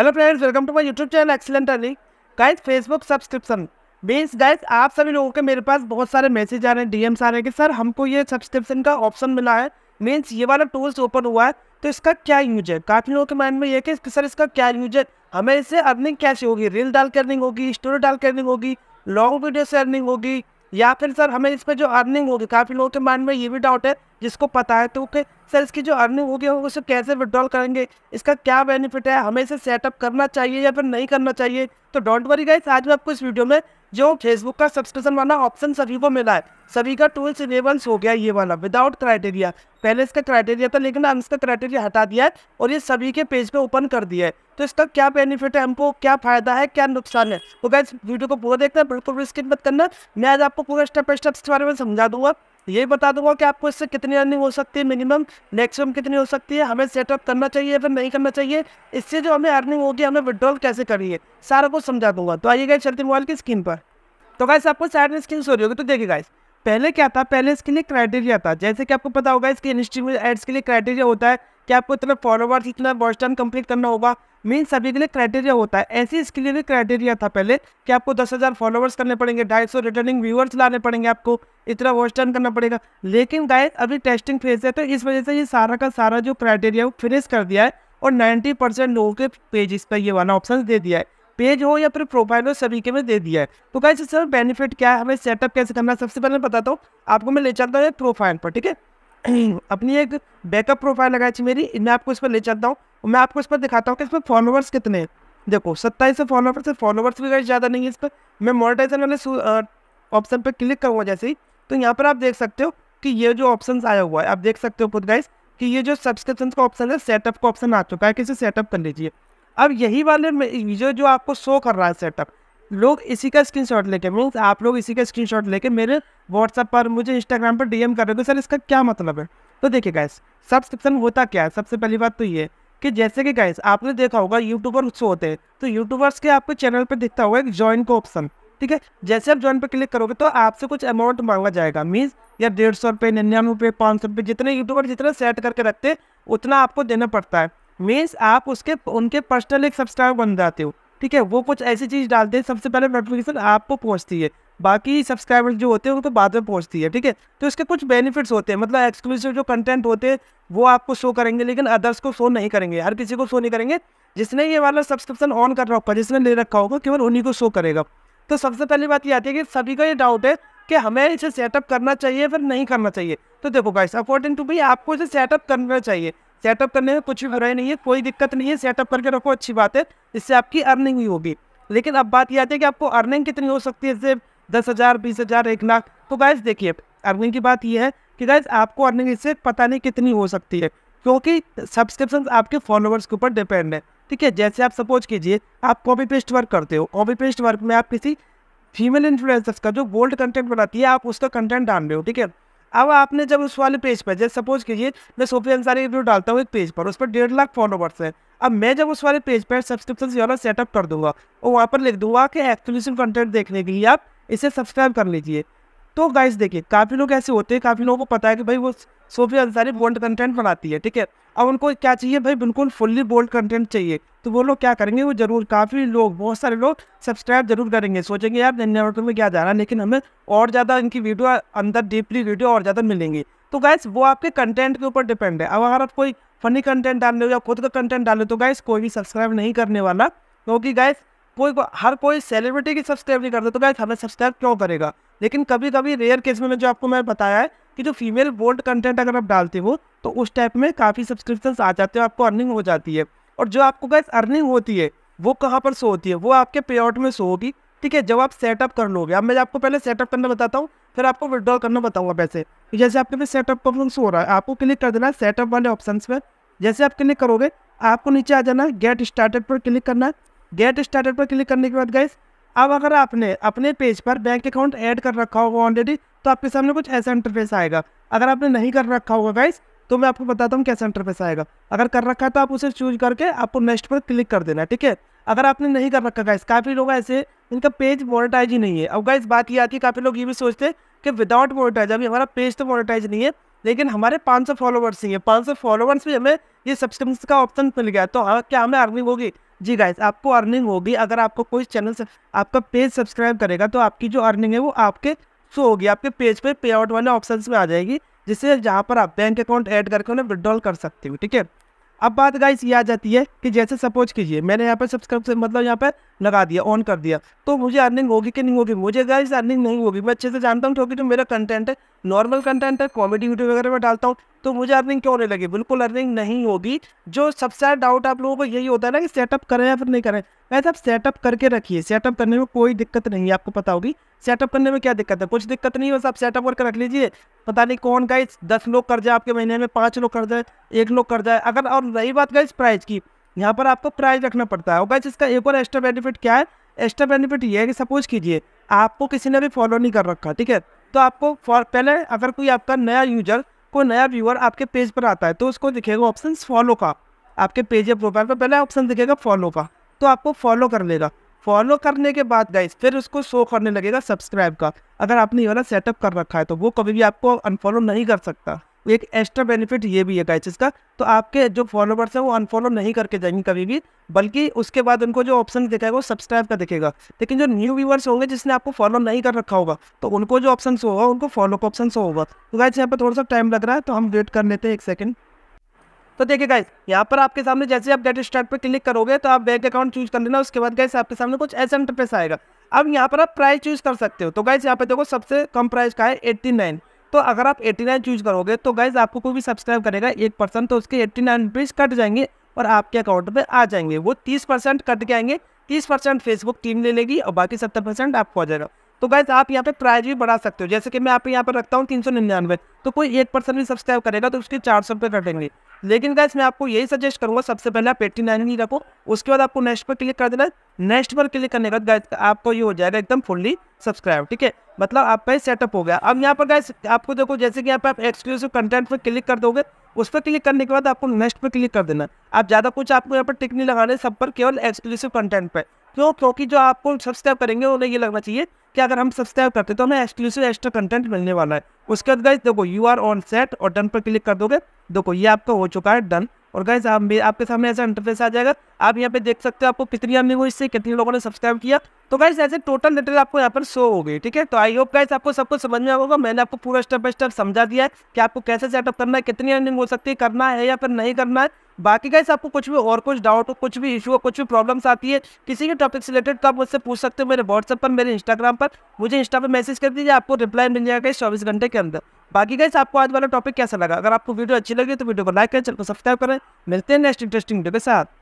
Hello friends, welcome to my YouTube channel excellent earning. Guys, Facebook subscription means guys आप सभी लोगों के मेरे पास बहुत सारे मैसेज आ रहे हैं, डीएम्स आ रहे हैं कि सर हमको ये सब्सक्रिप्शन का ऑप्शन मिला है, मीन्स ये वाला टूल्स ओपन हुआ है, तो इसका क्या यूज है। काफ़ी लोगों के माइंड में ये है कि सर इसका क्या यूज है, हमें इससे अर्निंग कैसे होगी, रील डाल कर अर्निंग होगी, स्टोरी डाल कर अर्निंग होगी, लॉन्ग वीडियो से अर्निंग होगी, या फिर सर हमें इस पर जो अर्निंग होगी। काफ़ी लोगों के माइंड में ये भी डाउट है, जिसको पता है तो कि सर इसकी जो अर्निंग होगी हम उसे कैसे विड्रॉल करेंगे, इसका क्या बेनिफिट है, हमें इसे सेटअप करना चाहिए या फिर नहीं करना चाहिए। तो डोंट वरी गाइस, आज मैं आपको इस वीडियो में जो फेसबुक का सब्सक्रिप्शन वाला ऑप्शन सभी को मिला है, सभी का टूल्स इनेबल्स हो गया ये वाला विदाउट क्राइटेरिया। पहले इसका क्राइटेरिया था लेकिन अब इसका क्राइटेरिया हटा दिया है और ये सभी के पेज पे ओपन कर दिया है। तो इसका क्या बेनिफिट है, हमको क्या फ़ायदा है, क्या नुकसान है, तो गाइस वीडियो को पूरा देखना, बिल्कुल भी स्किप मत करना। मैं आज आपको पूरा स्टेप बाय स्टेप इसके बारे में समझा दूंगा, ये बता दूंगा कि आपको इससे कितनी अर्निंग हो सकती है, मिनिमम मैक्सिमम कितनी हो सकती है, हमें सेटअप करना चाहिए या फिर नहीं करना चाहिए, इससे जो हमें अर्निंग होगी हमें विड्रॉल कैसे करिए, सारा कुछ समझा दूंगा। तो आइए गाइस चलते मोबाइल की स्क्रीन पर। तो गाइस आपको साइड में स्क्रीन शो हो रही होगी, तो देखिए गाइस पहले क्या था, पहले इसके लिए क्राइटेरिया था, जैसे कि आपको पता होगा इसके इंस्टाग्राम एड्स के लिए क्राइटेरिया होता है कि आपको इतना फॉलोवर्स, इतना वॉच टाइम कंप्लीट करना होगा, मीन सभी के लिए क्राइटेरिया होता है। ऐसे इसके लिए भी क्राइटेरिया था पहले कि आपको 10,000 फॉलोवर्स करने पड़ेंगे, 250 रिटर्निंग व्यूअर्स लाने पड़ेंगे, आपको इतना वॉच टाइम करना पड़ेगा। लेकिन गाइस अभी टेस्टिंग फेज है, तो इस वजह से ये सारा का सारा जो क्राइटेरिया वो फिनिश कर दिया है और 90% लोगों के पेजेस पर ये वाला ऑप्शन दे दिया है, पेज हो या फिर प्रोफाइल हो सभी के में दे दिया है। तो गाइस इसका बेनिफिट क्या है, हमें सेटअप कैसे करना है, सबसे पहले बताता हूँ आपको। मैं ले चलता हूँ प्रोफाइल पर, ठीक है, अपनी एक बैकअप प्रोफाइल लगाई थी मेरी, मैं आपको इस पर ले चलता हूँ, मैं आपको इस पर दिखाता हूँ कि इस पर फॉलोवर्स कितने हैं। देखो 2700 फॉलोवर्स है, फॉलोवर्स भी गाइस ज़्यादा नहीं है। इस पर मैं मोनेटाइजेशन वाले ऑप्शन पर क्लिक करूँगा जैसे ही, तो यहाँ पर आप देख सकते हो कि ये जो ऑप्शन आया हुआ है, आप देख सकते हो खुद गाइस कि ये जो सब्सक्रिप्शन का ऑप्शन है, सेटअप का ऑप्शन आ चुका है कि इसे सेटअप कर लीजिए। अब यही वाले वीडियो जो आपको शो कर रहा है सेटअप, लोग इसी का स्क्रीनशॉट लेके, मीन्स आप लोग इसी का स्क्रीनशॉट लेके मेरे व्हाट्सएप पर, मुझे इंस्टाग्राम पर डीएम कर रहे हो, सर इसका क्या मतलब है। तो देखिए गाइस सब्सक्रिप्शन होता क्या है, सबसे पहली बात तो ये कि जैसे कि गाइस आपने देखा होगा यूट्यूबर शो होते हैं, तो यूट्यूबर्स के आपके चैनल पर दिखता होगा एक जॉइन का ऑप्शन, ठीक है। जैसे आप जॉइन पर क्लिक करोगे तो आपसे कुछ अमाउंट मांगा जाएगा, मीन्स या 150 रुपये, 99 रुपये, 500 रुपये, जितने यूट्यूबर जितना सेट करके रखते हैं उतना आपको देना पड़ता है। मीन्स आप उसके उनके पर्सनल एक सब्सक्राइबर बन जाते हो, ठीक है। वो कुछ ऐसी चीज़ डालते हैं, सबसे पहले नोटिफिकेशन आपको पहुंचती है, बाकी सब्सक्राइबर्स जो होते हैं उनको बाद में पहुंचती है, ठीक है। तो इसके कुछ बेनिफिट्स होते हैं, मतलब एक्सक्लूसिव जो कंटेंट होते हैं वो आपको शो करेंगे लेकिन अदर्स को शो नहीं करेंगे, हर किसी को शो नहीं करेंगे। जिसने ये वाला सब्सक्रिप्शन ऑन कर रखा होगा, जिसने ले रखा होगा, केवल उन्हीं को शो करेगा। तो सबसे पहली बात ये आती है कि सभी का ये डाउट है कि हमें इसे सेटअप करना चाहिए फिर नहीं करना चाहिए। तो देखो गाइस अकॉर्डिंग टू मी आपको इसे सेटअप करना चाहिए, सेटअप करने में कुछ भी बुराई नहीं है, कोई दिक्कत नहीं है, सेटअप करके रखो, अच्छी बात है, इससे आपकी अर्निंग भी होगी। लेकिन अब बात यह आती है कि आपको अर्निंग कितनी हो सकती है, इससे 10,000, 20,000, 1,00,000। तो गाइस देखिए अर्निंग की बात यह है कि गाइस आपको अर्निंग इससे पता नहीं कितनी हो सकती है, क्योंकि सब्सक्रिप्शन आपके फॉलोअर्स के ऊपर डिपेंड है, ठीक है। जैसे आप सपोज कीजिए आप कॉपी पेस्ट वर्क करते हो, कॉपी पेस्ट वर्क में आप किसी फीमेल इन्फ्लुएंसर्स का जो बोल्ड कंटेंट बनाती है आप उसका कंटेंट डाल रहे हो, ठीक है। अब आपने जब उस वाले पेज पर, जैसे सपोज कीजिए मैं सोफिया अंसारी वीडियो डालता हूँ एक पेज पर, उस पर 1,50,000 फॉलोवर्स हैं। अब मैं जब उस वाले पेज पर सब्सक्रिप्शन वाला सेटअप कर दूंगा और वहाँ पर लिख दूंगा कि एक्सक्लूसिव कंटेंट देखने के लिए आप इसे सब्सक्राइब कर लीजिए। तो गाइस देखिए काफ़ी लोग ऐसे होते हैं, काफ़ी लोगों को पता है कि भाई वो सोफिया अंसारी बोल्ड कंटेंट बनाती है, ठीक है। अब उनको क्या चाहिए भाई, बिल्कुल फुल्ली बोल्ड कंटेंट चाहिए। तो वो लोग क्या करेंगे, वो जरूर काफ़ी लोग, बहुत सारे लोग सब्सक्राइब जरूर करेंगे, सोचेंगे यार 99 रुपये में क्या जा रहा है, लेकिन हमें और ज़्यादा इनकी वीडियो अंदर डीपली वीडियो और ज़्यादा मिलेंगी। तो गाइस वो आपके कंटेंट के ऊपर डिपेंड है। अब अगर आप कोई फनी कंटेंट डाल रहे हो या खुद का कंटेंट डाल रहे हो तो गाइस कोई भी सब्सक्राइब नहीं करने वाला, क्योंकि गाइस कोई हर कोई सेलिब्रिटी की सब्सक्राइब नहीं करता, तो गाइस हमें सब्सक्राइब क्यों करेगा। लेकिन कभी कभी रेयर केस में जो आपको मैं बताया है कि जो फीमेल बोल्ड कंटेंट अगर आप डालते हो तो उस टाइप में काफ़ी सब्सक्रिप्शन आ जाते हो, आपको अर्निंग हो जाती है। और जो आपको गाइस अर्निंग होती है वो कहाँ पर शो होती है, वो आपके पे आउट में शो होगी, ठीक है, जब आप सेटअप कर लोगे। अब मैं आपको पहले सेटअप करना बताता हूँ, फिर आपको विड्रॉल करना बताऊँगा। वैसे जैसे आपके पे सेटअप का ऑप्शन शो हो रहा है, आपको क्लिक कर देना है सेटअप वाले ऑप्शन पर। जैसे आप क्लिक करोगे आपको नीचे आ जाना, गेट स्टार्टेड पर क्लिक करना है। गेट स्टार्टेड पर क्लिक करने के बाद गाइस अब अगर आपने अपने पेज पर बैंक अकाउंट ऐड कर रखा होगा ऑलरेडी तो आपके सामने कुछ ऐसा इंटरफेस आएगा। अगर आपने नहीं कर रखा होगा गाइस तो मैं आपको बताता हूँ कैसा इंटरफेस आएगा। अगर कर रखा है तो आप उसे चूज करके आपको नेक्स्ट पर क्लिक कर देना है, ठीक है। अगर आपने नहीं कर रखा गाइस, काफ़ी लोग ऐसे इनका पेज मोनेटाइज ही नहीं है। अब गाइस बात ये आती है काफ़ी लोग ये भी सोचते हैं कि विदाउट मोनेटाइज, अभी हमारा पेज तो मोनेटाइज नहीं है लेकिन हमारे 500 फॉलोवर्स ही हैं, 500 फॉलोवर्स भी हमें ये सब्सक्रिप्शन का ऑप्शन मिल गया तो क्या हमें अर्निंग होगी। जी गाइस, आपको अर्निंग होगी अगर आपको कोई चैनल आपका पेज सब्सक्राइब करेगा तो आपकी जो अर्निंग है वो आपके शो होगी, आपके पेज पे पे आउट वाले ऑप्शंस में आ जाएगी, जिससे जहाँ पर आप बैंक अकाउंट ऐड करके उन्हें विड्रॉल कर सकते हो। ठीक है, अब बात गाइस ये आ जाती है कि जैसे सपोज कीजिए मैंने यहाँ पर सब्सक्राइब मतलब यहाँ पर लगा दिया, ऑन कर दिया, तो मुझे अर्निंग होगी कि नहीं होगी? मुझे गाइस अर्निंग नहीं होगी, मैं अच्छे से जानता हूँ, क्योंकि जो मेरा कंटेंट है नॉर्मल कंटेंट है, कॉमेडी वीडियो वगैरह में डालता हूँ, तो मुझे अर्निंग क्यों नहीं लगी? बिल्कुल अर्निंग नहीं होगी। जो सबसे ज़्यादा डाउट आप लोगों को यही होता है ना कि सेटअप करें या फिर नहीं करें, वैसे आप सेटअप करके रखिए, सेटअप करने में कोई दिक्कत नहीं है। आपको पता होगी सेटअप करने में क्या दिक्कत है, कुछ दिक्कत नहीं है, बस आप सेटअप करके रख लीजिए। पता नहीं कौन गाइस 10 लोग कर जाए आपके महीने में, 5 लोग कर जाए, 1 लोग कर जाए अगर। और नई बात गाइस प्राइज की, यहाँ पर आपको प्राइज रखना पड़ता है। और गाइस इसका एक और एक्स्ट्रा बेनिफिट क्या है? एक्स्ट्रा बेनिफिट ये है कि सपोज कीजिए आपको किसी ने भी फॉलो नहीं कर रखा, ठीक है, तो आपको पहले अगर कोई आपका नया यूजर, कोई नया व्यूअर आपके पेज पर आता है तो उसको दिखेगा ऑप्शन फॉलो का, आपके पेज या प्रोफाइल पर पहले ऑप्शन दिखेगा फॉलो का, तो आपको फॉलो कर लेगा। फॉलो करने के बाद गाइस फिर उसको शो करने लगेगा सब्सक्राइब का, अगर आपने ये वाला सेटअप कर रखा है तो वो कभी भी आपको अनफॉलो नहीं कर सकता। एक एक्स्ट्रा बेनिफिट ये भी है गाइस इसका, तो आपके जो फॉलोवर्स हैं वो अनफॉलो नहीं करके जाएंगे कभी भी, बल्कि उसके बाद उनको जो ऑप्शन दिखेगा वो सब्सक्राइब का दिखेगा। लेकिन जो न्यू व्यूअर्स होंगे जिसने आपको फॉलो नहीं कर रखा होगा तो उनको जो ऑप्शन होगा उनको फॉलो का ऑप्शन होगा। तो गाइस यहाँ पर थोड़ा सा टाइम लग रहा है तो हम वेट कर लेते हैं 1 सेकेंड। तो देखिए गाइस यहाँ पर आपके सामने जैसे आप गेट स्टार्ट पर क्लिक करोगे तो आप बैंक अकाउंट चूज कर लेना, उसके बाद गाइस आपके सामने कुछ ऐसा इंटरफेस आएगा। अब यहाँ पर आप प्राइस चूज कर सकते हो, तो गाइस यहाँ पर देखो सबसे कम प्राइस का है 89। तो अगर आप 89 चूज करोगे तो गाइस आपको कोई भी सब्सक्राइब करेगा 1 पर्सन तो उसके 89 रुपीज़ कट जाएंगे और आपके अकाउंट पे आ जाएंगे। वो 30% कट के आएंगे, 30% फेसबुक टीम ले लेगी और बाकी 70% आपको आ जाएगा। तो गाइस आप यहाँ पे प्राइस भी बढ़ा सकते हो, जैसे कि मैं आप यहाँ पर रखता हूँ 399, तो कोई 1% भी सब्सक्राइब करेगा तो उसके 400 रुपये कटेंगे। लेकिन गाइस मैं आपको यही सजेस्ट करूँगा सबसे पहले आप 89 ही रखो, उसके बाद आपको नेक्स्ट पर क्लिक कर देना। नेक्स्ट पर क्लिक करने के बाद गाइस आपको ये हो जाएगा एकदम फुल्ली सब्सक्राइब, ठीक है, मतलब आपका सेटअप हो गया। अब यहाँ पर गाइस आपको देखो जैसे कि यहाँ पर आप एक्सक्लूसिव कंटेंट पर क्लिक कर दोगे, उस पर क्लिक करने के बाद आपको नेक्स्ट पर क्लिक कर देना। आप ज़्यादा कुछ आपको यहाँ पर टिक नहीं लगाने सब पर, केवल एक्सक्लूसिव कंटेंट पर। क्यों? क्योंकि जो आपको सब्सक्राइब करेंगे उन्हें ये लगना चाहिए कि अगर हम सब्सक्राइब करते तो हमें एक्सक्लूसिव एक्स्ट्रा कंटेंट मिलने वाला है। उसके बाद गाइस देखो यू आर ऑन सेट और डन पर क्लिक कर दोगे, देखो ये आपका हो चुका है डन। और गाइस आपके सामने ऐसा इंटरफेस आ जाएगा, आप यहाँ पे देख सकते हो आपको कितनी अर्निंग हुई, इससे कितने लोगों ने सब्सक्राइब किया। तो गाइस ऐसे टोटल डिटेल आपको यहाँ पर शो हो गई, ठीक है। तो आई होप गाइस आपको सब कुछ समझ में आएगा, मैंने आपको पूरा स्टेप बाय स्टेप समझा दिया है कि आपको कैसे सेटअप करना है, कितनी अर्निंग हो सकती है, करना है या फिर नहीं करना है। बाकी गाइस आपको कुछ भी और कुछ डाउट हो, कुछ भी इशू हो, कुछ भी प्रॉब्लम्स आती है किसी के टॉपिक से रिलेटेड तो आप मुझसे पूछ सकते हो मेरे व्हाट्सएप पर, मेरे इंस्टाग्राम पर, मुझे इंस्टा पर मैसेज कर दीजिए, आपको रिप्लाई मिल जाएगा 24 घंटे के अंदर। बाकी गाइस आपको आज वाला टॉपिक कैसा लगा? अगर आपको वीडियो अच्छी लगी तो वीडियो को लाइक करें, चैनल को सब्सक्राइब करें। मिलते हैं नेक्स्ट इंटरेस्टिंग वीडियो के साथ।